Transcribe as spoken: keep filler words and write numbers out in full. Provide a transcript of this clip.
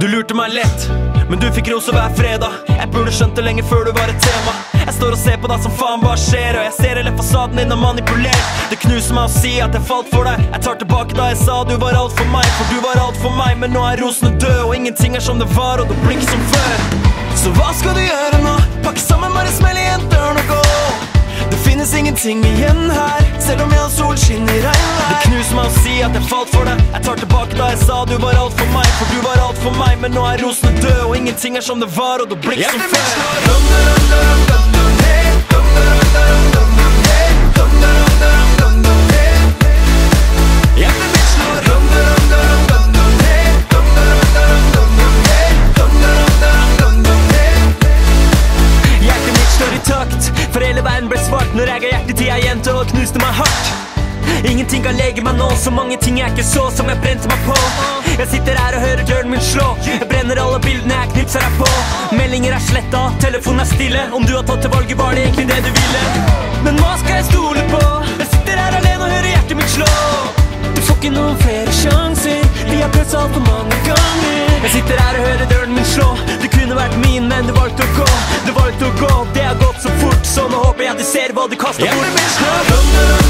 Du lurte meg lett, men du fikk rose hver fredag. Jeg burde skjønt det lenge før du var et tema. Jeg står og ser på deg som faen, hva skjer? Og jeg ser hele fasaden din og manipulert. Det knuser meg å si at jeg falt for deg. Jeg tar tilbake da jeg sa du var alt for meg. For du var alt for meg, men nå er rosene død. Og ingenting er som det var, og det blir ikke som før. Så hva skal du gjøre nå? Pakke sammen, bare smell igjen døren og gå. Det finnes ingenting igjen her, selv om jeg har solskinn i regn her. Det knuser meg å si at jeg falt for deg. Jeg tar tilbake da jeg sa du var alt for meg. For du var alt for meg, men nå er rosene død. Og ingenting er som det var, og det blir ikke som før. Hjertet mitt slår. Når jeg ga hjertet til ei jente og knuste meg hardt. Ingenting kan lege meg nå, så mange ting jeg ikke så, som jeg brente meg på. Jeg sitter her og hører døren min slå. Jeg brenner alle bildene jeg knipser deg på. Meldinger er sletta, telefonen er stille. Om du har tatt til valget, var det egentlig det du ville? Men hva skal jeg stole på? Jeg sitter her alene og hører hjertet mitt slå. Du får ikke noen flere sjanser, vi har prøvd alt for mange ganger. Jeg sitter her og hører døren min slå. Det kunne vært min, men du valgte å gå. Du valgte å gå, det har gått så fort. Så nå håper jeg at du ser hva du kaster bort.